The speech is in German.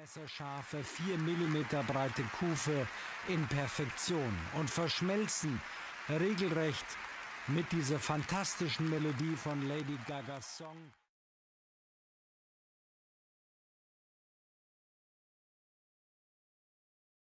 Messerscharfe 4 mm breite Kufe in Perfektion und verschmelzen regelrecht mit dieser fantastischen Melodie von Lady Gagas Song.